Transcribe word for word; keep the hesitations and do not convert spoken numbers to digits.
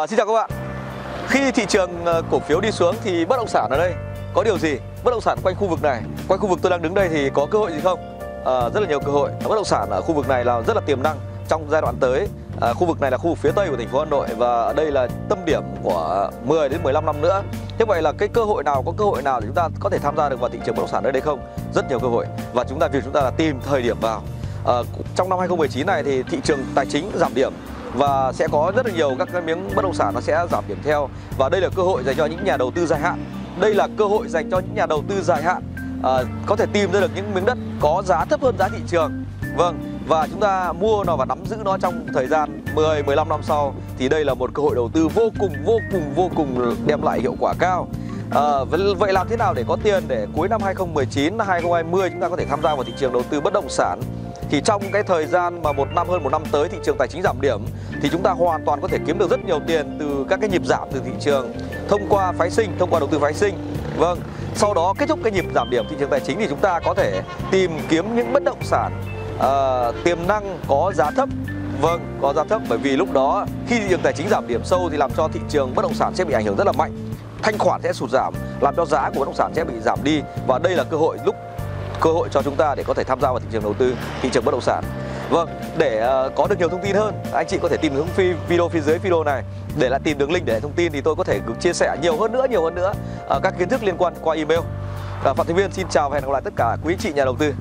À, xin chào các bạn. Khi thị trường cổ phiếu đi xuống thì bất động sản ở đây có điều gì? Bất động sản quanh khu vực này, quanh khu vực tôi đang đứng đây thì có cơ hội gì không? À, rất là nhiều cơ hội. Bất động sản ở khu vực này là rất là tiềm năng trong giai đoạn tới. À, khu vực này là khu vực phía Tây của thành phố Hà Nội và ở đây là tâm điểm của mười đến mười lăm năm nữa. Thế vậy là cái cơ hội nào, có cơ hội nào để chúng ta có thể tham gia được vào thị trường bất động sản ở đây không? Rất nhiều cơ hội và chúng ta việc chúng ta là tìm thời điểm vào. À, trong năm hai không một chín này thì thị trường tài chính giảm điểm và sẽ có rất là nhiều các cái miếng bất động sản nó sẽ giảm điểm theo, và đây là cơ hội dành cho những nhà đầu tư dài hạn. Đây là cơ hội dành cho những nhà đầu tư dài hạn à, có thể tìm ra được những miếng đất có giá thấp hơn giá thị trường. Vâng, và chúng ta mua nó và nắm giữ nó trong thời gian mười, mười lăm năm sau thì đây là một cơ hội đầu tư vô cùng vô cùng vô cùng đem lại hiệu quả cao. À, vậy làm thế nào để có tiền để cuối năm hai không một chín, hai không hai không chúng ta có thể tham gia vào thị trường đầu tư bất động sản? Thì trong cái thời gian mà một năm hơn một năm tới thị trường tài chính giảm điểm thì chúng ta hoàn toàn có thể kiếm được rất nhiều tiền từ các cái nhịp giảm từ thị trường thông qua phái sinh, thông qua đầu tư phái sinh. Vâng, sau đó kết thúc cái nhịp giảm điểm thị trường tài chính thì chúng ta có thể tìm kiếm những bất động sản uh, tiềm năng có giá thấp. Vâng, có giá thấp, bởi vì lúc đó khi thị trường tài chính giảm điểm sâu thì làm cho thị trường bất động sản sẽ bị ảnh hưởng rất là mạnh. Thanh khoản sẽ sụt giảm, làm cho giá của bất động sản sẽ bị giảm đi, và đây là cơ hội lúc cơ hội cho chúng ta để có thể tham gia vào thị trường đầu tư, thị trường bất động sản. Vâng, để uh, có được nhiều thông tin hơn, anh chị có thể tìm hướng video phía dưới video này để lại tìm đường link để thông tin, thì tôi có thể chia sẻ nhiều hơn nữa, nhiều hơn nữa uh, các kiến thức liên quan qua email. Uh, Phạm Thành Biên xin chào và hẹn gặp lại tất cả quý chị nhà đầu tư.